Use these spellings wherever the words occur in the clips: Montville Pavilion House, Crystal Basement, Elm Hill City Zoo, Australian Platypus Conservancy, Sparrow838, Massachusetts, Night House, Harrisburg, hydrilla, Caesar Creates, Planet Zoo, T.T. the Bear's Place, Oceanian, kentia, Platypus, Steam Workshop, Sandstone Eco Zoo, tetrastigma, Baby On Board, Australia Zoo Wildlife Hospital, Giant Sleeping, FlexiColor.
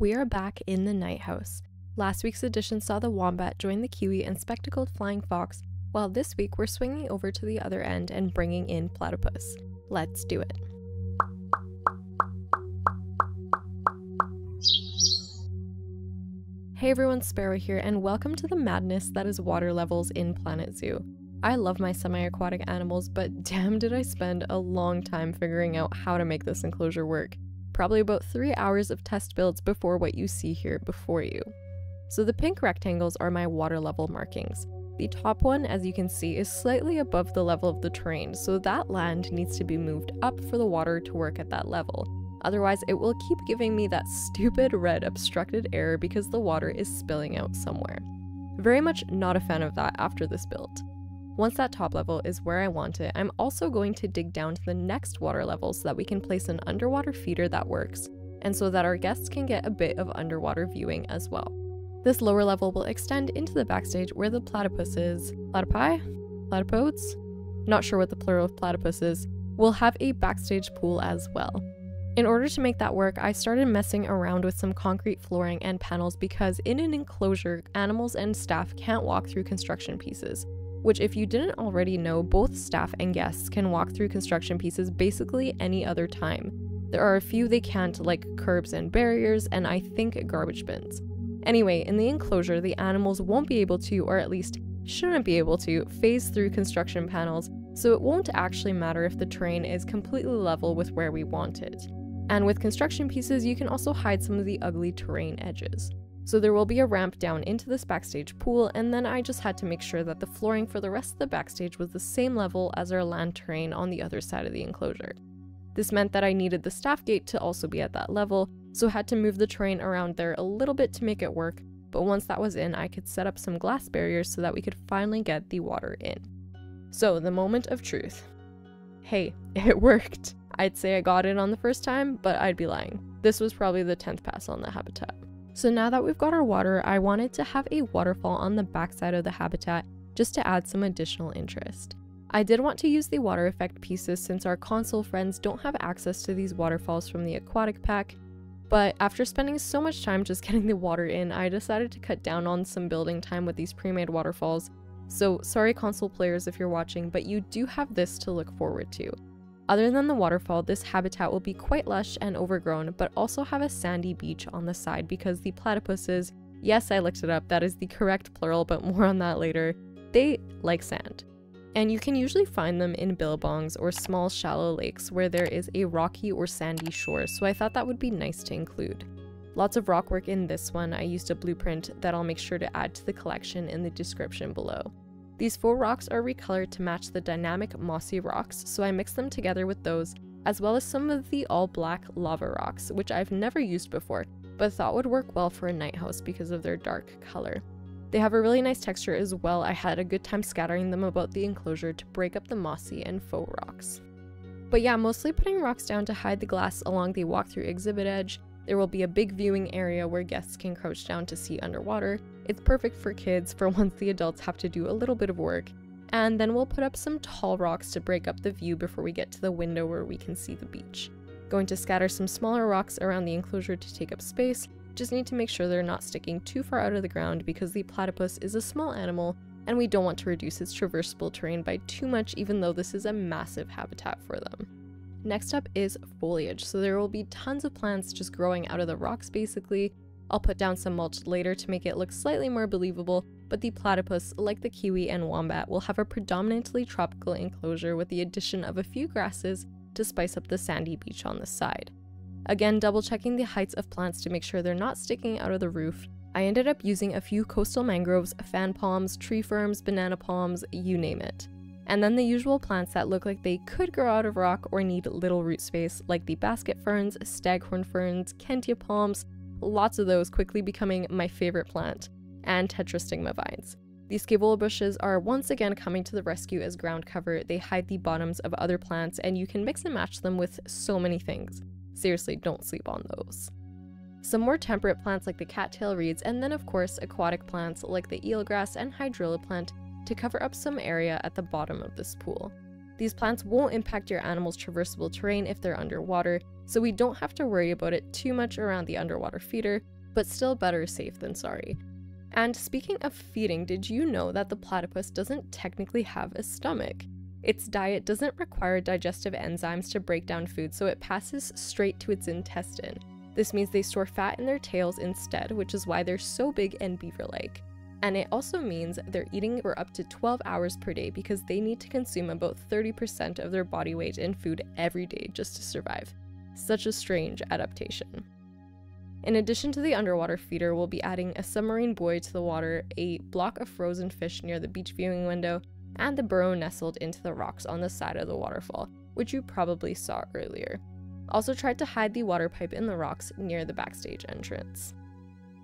We are back in the Night House. Last week's edition saw the wombat join the kiwi and spectacled flying fox, while this week we're swinging over to the other end and bringing in platypus. Let's do it. Hey everyone, Sparrow here, and welcome to the madness that is water levels in Planet Zoo. I love my semi-aquatic animals, but damn did I spend a long time figuring out how to make this enclosure work. Probably about 3 hours of test builds before what you see here before you. So the pink rectangles are my water level markings. The top one, as you can see, is slightly above the level of the terrain, so that land needs to be moved up for the water to work at that level. Otherwise, it will keep giving me that stupid red obstructed error because the water is spilling out somewhere. Very much not a fan of that after this build. Once that top level is where I want it, I'm also going to dig down to the next water level so that we can place an underwater feeder that works, and so that our guests can get a bit of underwater viewing as well. This lower level will extend into the backstage where the platypus is. Platypi? Platypodes? Not sure what the plural of platypus is. We'll have a backstage pool as well. In order to make that work, I started messing around with some concrete flooring and panels because in an enclosure, animals and staff can't walk through construction pieces, which if you didn't already know, both staff and guests can walk through construction pieces basically any other time. There are a few they can't, like curbs and barriers, and I think garbage bins. Anyway, in the enclosure, the animals won't be able to, or at least shouldn't be able to, phase through construction panels, so it won't actually matter if the terrain is completely level with where we want it. And with construction pieces, you can also hide some of the ugly terrain edges. So there will be a ramp down into this backstage pool, and then I just had to make sure that the flooring for the rest of the backstage was the same level as our land terrain on the other side of the enclosure. This meant that I needed the staff gate to also be at that level, so had to move the terrain around there a little bit to make it work, but once that was in, I could set up some glass barriers so that we could finally get the water in. So the moment of truth. Hey, it worked! I'd say I got it on the first time, but I'd be lying. This was probably the 10th pass on the habitat. So now that we've got our water, I wanted to have a waterfall on the backside of the habitat just to add some additional interest. I did want to use the water effect pieces since our console friends don't have access to these waterfalls from the aquatic pack, but after spending so much time just getting the water in, I decided to cut down on some building time with these pre-made waterfalls. So sorry console players if you're watching, but you do have this to look forward to. Other than the waterfall, this habitat will be quite lush and overgrown, but also have a sandy beach on the side because the platypuses, yes, I looked it up, that is the correct plural, but more on that later, they like sand. And you can usually find them in billabongs or small shallow lakes where there is a rocky or sandy shore, so I thought that would be nice to include. Lots of rock work in this one. I used a blueprint that I'll make sure to add to the collection in the description below. These 4 rocks are recolored to match the dynamic mossy rocks, so I mixed them together with those, as well as some of the all-black lava rocks, which I've never used before, but thought would work well for a night house because of their dark color. They have a really nice texture as well. I had a good time scattering them about the enclosure to break up the mossy and faux rocks. But yeah, mostly putting rocks down to hide the glass along the walkthrough exhibit edge. There will be a big viewing area where guests can crouch down to see underwater. It's perfect for kids for once the adults have to do a little bit of work. And then we'll put up some tall rocks to break up the view before we get to the window where we can see the beach. Going to scatter some smaller rocks around the enclosure to take up space. Just need to make sure they're not sticking too far out of the ground because the platypus is a small animal and we don't want to reduce its traversable terrain by too much, even though this is a massive habitat for them. Next up is foliage, so there will be tons of plants just growing out of the rocks basically. I'll put down some mulch later to make it look slightly more believable, but the platypus, like the kiwi and wombat, will have a predominantly tropical enclosure with the addition of a few grasses to spice up the sandy beach on the side. Again, double checking the heights of plants to make sure they're not sticking out of the roof. I ended up using a few coastal mangroves, fan palms, tree ferns, banana palms, you name it. And then the usual plants that look like they could grow out of rock or need little root space, like the basket ferns, staghorn ferns, kentia palms, lots of those quickly becoming my favorite plant, and tetrastigma vines. These scabola bushes are once again coming to the rescue as ground cover. They hide the bottoms of other plants and you can mix and match them with so many things. Seriously, don't sleep on those. Some more temperate plants like the cattail reeds, and then of course aquatic plants like the eelgrass and hydrilla plant to cover up some area at the bottom of this pool. These plants won't impact your animal's traversable terrain if they're underwater, so we don't have to worry about it too much around the underwater feeder, but still better safe than sorry. And speaking of feeding, did you know that the platypus doesn't technically have a stomach? Its diet doesn't require digestive enzymes to break down food, so it passes straight to its intestine. This means they store fat in their tails instead, which is why they're so big and beaver-like. And it also means they're eating for up to 12 hours per day because they need to consume about 30% of their body weight in food every day just to survive. Such a strange adaptation. In addition to the underwater feeder, we'll be adding a submarine buoy to the water, a block of frozen fish near the beach viewing window, and the burrow nestled into the rocks on the side of the waterfall, which you probably saw earlier. Also tried to hide the water pipe in the rocks near the backstage entrance.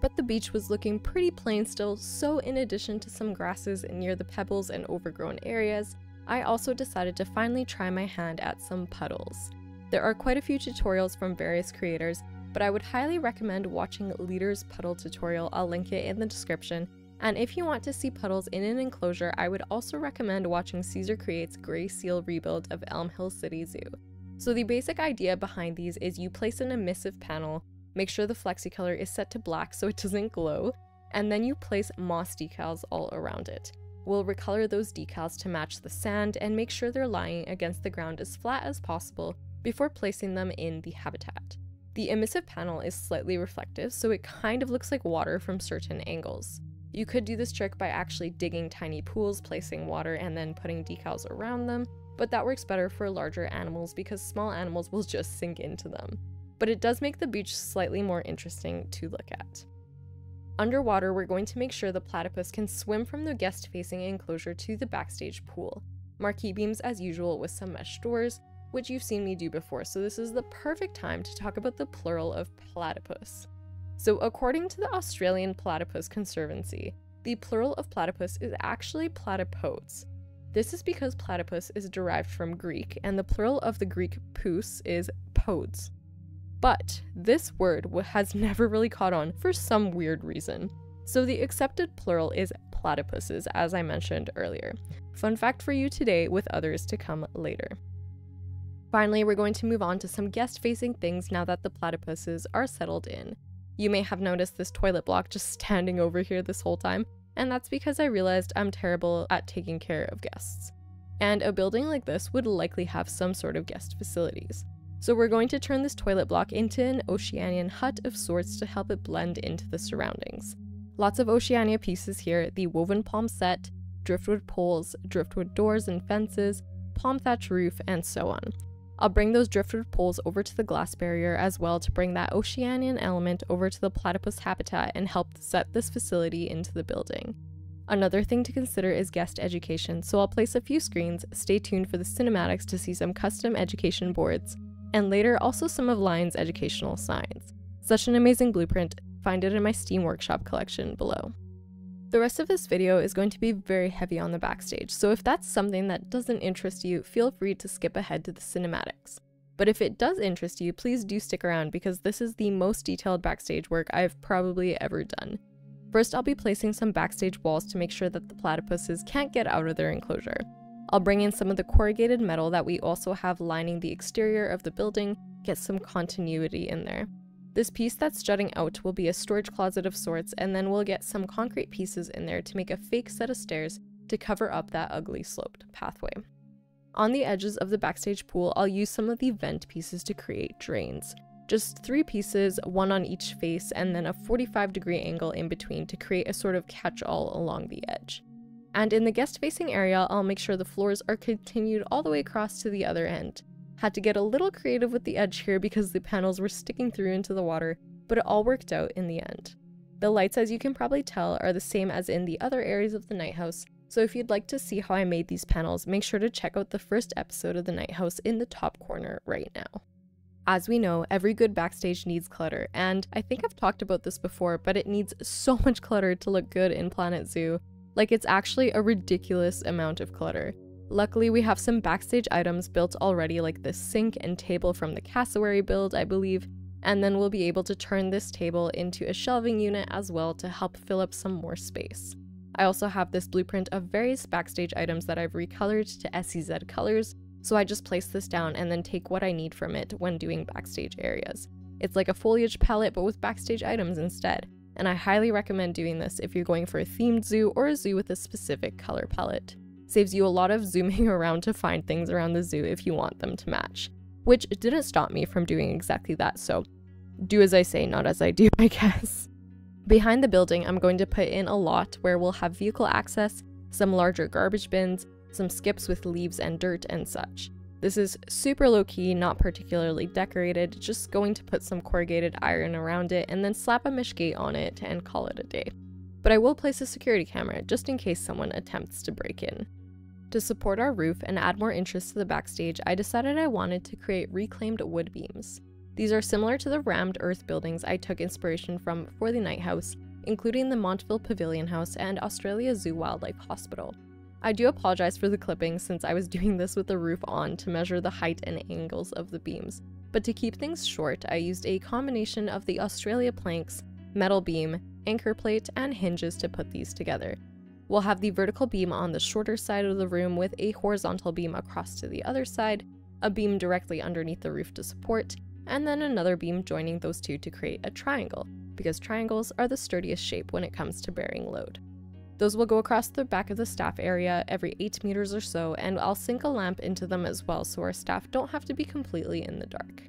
But the beach was looking pretty plain still, so in addition to some grasses near the pebbles and overgrown areas, I also decided to finally try my hand at some puddles. There are quite a few tutorials from various creators, but I would highly recommend watching Leader's puddle tutorial, I'll link it in the description, and if you want to see puddles in an enclosure, I would also recommend watching Caesar Creates' Grey Seal Rebuild of Elm Hill City Zoo. So the basic idea behind these is you place an emissive panel, make sure the FlexiColor is set to black so it doesn't glow, and then you place moss decals all around it. We'll recolor those decals to match the sand and make sure they're lying against the ground as flat as possible before placing them in the habitat. The emissive panel is slightly reflective, so it kind of looks like water from certain angles. You could do this trick by actually digging tiny pools, placing water, and then putting decals around them, but that works better for larger animals because small animals will just sink into them. But it does make the beach slightly more interesting to look at. Underwater, we're going to make sure the platypus can swim from the guest-facing enclosure to the backstage pool. Marquee beams as usual with some mesh doors, which you've seen me do before, so this is the perfect time to talk about the plural of platypus. So according to the Australian Platypus Conservancy, the plural of platypus is actually platypodes. This is because platypus is derived from Greek, and the plural of the Greek pous is podes. But this word has never really caught on for some weird reason. So the accepted plural is platypuses, as I mentioned earlier. Fun fact for you today, with others to come later. Finally, we're going to move on to some guest-facing things now that the platypuses are settled in. You may have noticed this toilet block just standing over here this whole time, and that's because I realized I'm terrible at taking care of guests. And a building like this would likely have some sort of guest facilities. So we're going to turn this toilet block into an Oceanian hut of sorts to help it blend into the surroundings. Lots of Oceania pieces here, the woven palm set, driftwood poles, driftwood doors and fences, palm thatch roof, and so on. I'll bring those driftwood poles over to the glass barrier as well to bring that Oceanian element over to the platypus habitat and help set this facility into the building. Another thing to consider is guest education, so I'll place a few screens, stay tuned for the cinematics to see some custom education boards, and later also some of Lion's educational signs. Such an amazing blueprint, find it in my Steam Workshop collection below. The rest of this video is going to be very heavy on the backstage, so if that's something that doesn't interest you, feel free to skip ahead to the cinematics. But if it does interest you, please do stick around because this is the most detailed backstage work I've probably ever done. First, I'll be placing some backstage walls to make sure that the platypuses can't get out of their enclosure. I'll bring in some of the corrugated metal that we also have lining the exterior of the building, get some continuity in there. This piece that's jutting out will be a storage closet of sorts, and then we'll get some concrete pieces in there to make a fake set of stairs to cover up that ugly sloped pathway. On the edges of the backstage pool, I'll use some of the vent pieces to create drains. Just 3 pieces, one on each face, and then a 45-degree angle in between to create a sort of catch-all along the edge. And in the guest-facing area, I'll make sure the floors are continued all the way across to the other end. Had to get a little creative with the edge here because the panels were sticking through into the water, but it all worked out in the end. The lights, as you can probably tell, are the same as in the other areas of the Night House, so if you'd like to see how I made these panels, make sure to check out the first episode of the Night House in the top corner right now. As we know, every good backstage needs clutter, and I think I've talked about this before, but it needs so much clutter to look good in Planet Zoo. Like, it's actually a ridiculous amount of clutter. Luckily, we have some backstage items built already, like this sink and table from the cassowary build, I believe, and then we'll be able to turn this table into a shelving unit as well to help fill up some more space. I also have this blueprint of various backstage items that I've recolored to SEZ colors, So I just place this down and then take what I need from it when doing backstage areas. It's like a foliage palette but with backstage items instead, and I highly recommend doing this if you're going for a themed zoo or a zoo with a specific color palette. Saves you a lot of zooming around to find things around the zoo if you want them to match, which didn't stop me from doing exactly that, so do as I say, not as I do, I guess. Behind the building, I'm going to put in a lot where we'll have vehicle access, some larger garbage bins, some skips with leaves and dirt and such. This is super low-key, not particularly decorated, just going to put some corrugated iron around it and then slap a mesh gate on it and call it a day. But I will place a security camera just in case someone attempts to break in. To support our roof and add more interest to the backstage, I decided I wanted to create reclaimed wood beams. These are similar to the rammed earth buildings I took inspiration from for the Night House, including the Montville Pavilion House and Australia Zoo Wildlife Hospital. I do apologize for the clipping since I was doing this with the roof on to measure the height and angles of the beams, but to keep things short, I used a combination of the Australia planks, metal beam, anchor plate, and hinges to put these together. We'll have the vertical beam on the shorter side of the room with a horizontal beam across to the other side, a beam directly underneath the roof to support, and then another beam joining those two to create a triangle, because triangles are the sturdiest shape when it comes to bearing load. Those will go across the back of the staff area every 8 meters or so, and I'll sink a lamp into them as well so our staff don't have to be completely in the dark.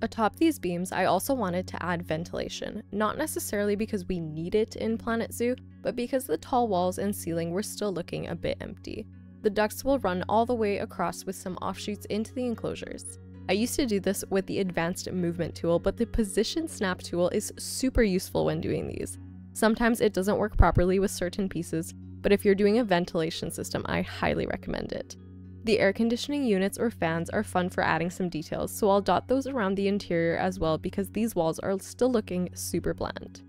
Atop these beams, I also wanted to add ventilation, not necessarily because we need it in Planet Zoo, but because the tall walls and ceiling were still looking a bit empty. The ducts will run all the way across with some offshoots into the enclosures. I used to do this with the advanced movement tool, but the position snap tool is super useful when doing these. Sometimes it doesn't work properly with certain pieces, but if you're doing a ventilation system, I highly recommend it. The air conditioning units or fans are fun for adding some details, so I'll dot those around the interior as well because these walls are still looking super bland.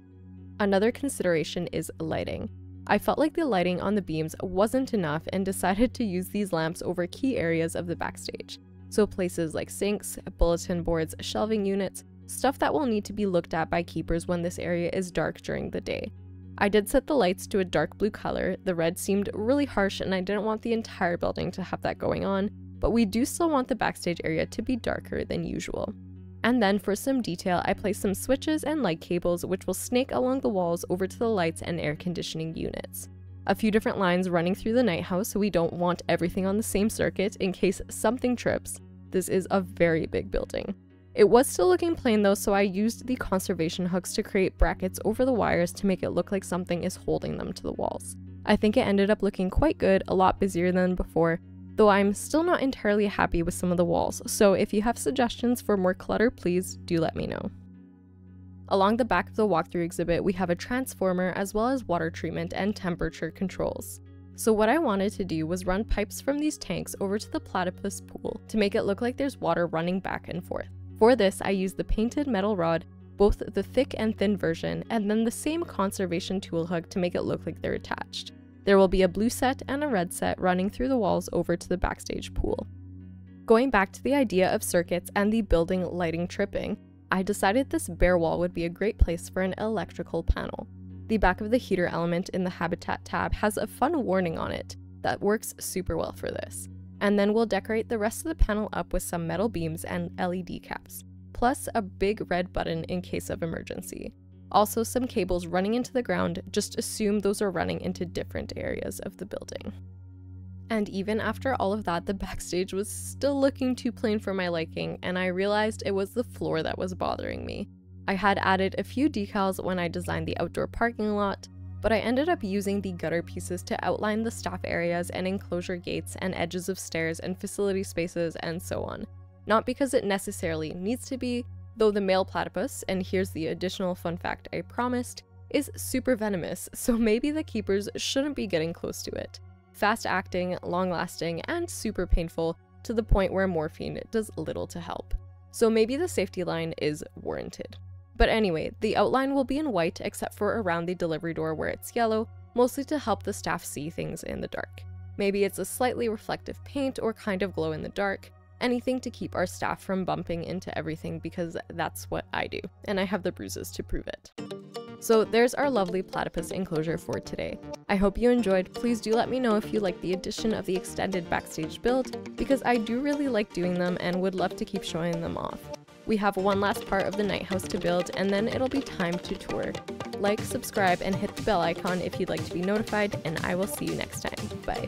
Another consideration is lighting. I felt like the lighting on the beams wasn't enough and decided to use these lamps over key areas of the backstage. So places like sinks, bulletin boards, shelving units, stuff that will need to be looked at by keepers when this area is dark during the day. I did set the lights to a dark blue color, the red seemed really harsh and I didn't want the entire building to have that going on, but we do still want the backstage area to be darker than usual. And then for some detail, I placed some switches and light cables which will snake along the walls over to the lights and air conditioning units. A few different lines running through the Night House, so we don't want everything on the same circuit in case something trips. This is a very big building. It was still looking plain though, so I used the conservation hooks to create brackets over the wires to make it look like something is holding them to the walls. I think it ended up looking quite good, a lot busier than before, though I'm still not entirely happy with some of the walls, so if you have suggestions for more clutter, please do let me know. Along the back of the walkthrough exhibit, we have a transformer as well as water treatment and temperature controls. So what I wanted to do was run pipes from these tanks over to the platypus pool to make it look like there's water running back and forth. For this, I used the painted metal rod, both the thick and thin version, and then the same conservation tool hook to make it look like they're attached. There will be a blue set and a red set running through the walls over to the backstage pool. Going back to the idea of circuits and the building lighting tripping, I decided this bare wall would be a great place for an electrical panel. The back of the heater element in the habitat tab has a fun warning on it that works super well for this. And then we'll decorate the rest of the panel up with some metal beams and LED caps, plus a big red button in case of emergency. Also, some cables running into the ground, just assume those are running into different areas of the building. And even after all of that, the backstage was still looking too plain for my liking, and I realized it was the floor that was bothering me. I had added a few decals when I designed the outdoor parking lot, but I ended up using the gutter pieces to outline the staff areas and enclosure gates and edges of stairs and facility spaces and so on. Not because it necessarily needs to be, though the male platypus, and here's the additional fun fact I promised, is super venomous, so maybe the keepers shouldn't be getting close to it. Fast-acting, long-lasting, and super painful to the point where morphine does little to help. So maybe the safety line is warranted. But anyway, the outline will be in white except for around the delivery door where it's yellow, mostly to help the staff see things in the dark. Maybe it's a slightly reflective paint or kind of glow in the dark, anything to keep our staff from bumping into everything because that's what I do, and I have the bruises to prove it. So there's our lovely platypus enclosure for today. I hope you enjoyed. Please do let me know if you like the addition of the extended backstage build, because I do really like doing them and would love to keep showing them off. We have one last part of the Night House to build, and then it'll be time to tour. Like, subscribe, and hit the bell icon if you'd like to be notified, and I will see you next time. Bye.